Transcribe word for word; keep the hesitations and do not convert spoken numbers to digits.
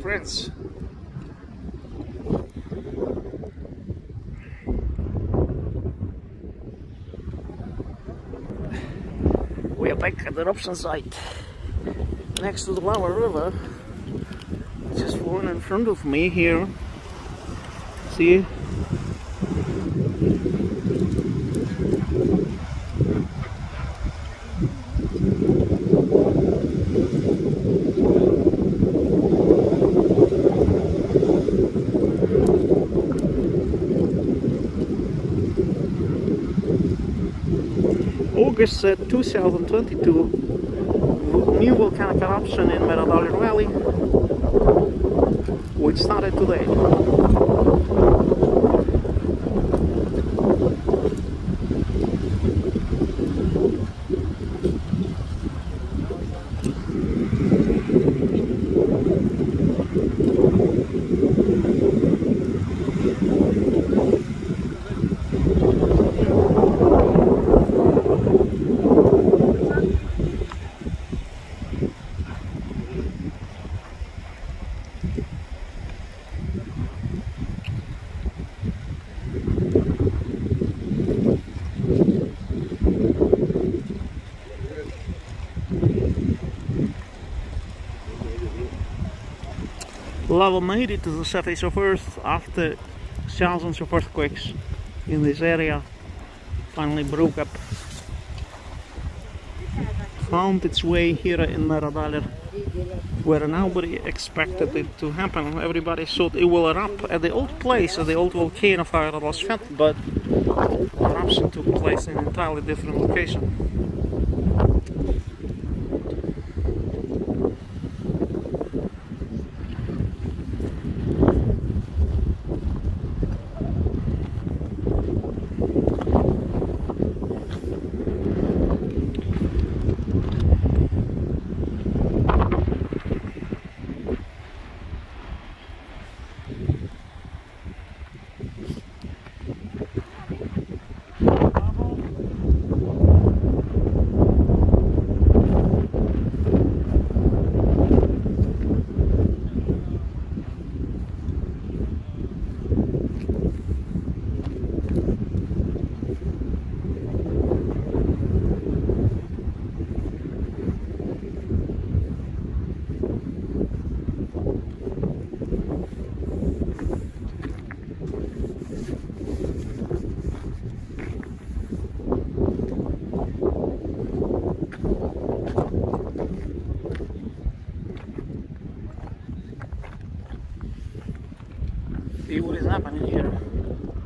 friends. We are back at the eruption site next to the lava river. Just one in front of me here. See? August uh, two thousand twenty-two, new volcanic eruption in Fagradalsfjall Valley, which started today. Lava made it to the surface of Earth after thousands of earthquakes in this area finally broke up. Found its way here in Fagradalsfjall, where nobody expected it to happen. Everybody thought it will erupt at the old place, at the old volcano of Fagradalsfjall, but eruption took place in an entirely different location. See what is happening here.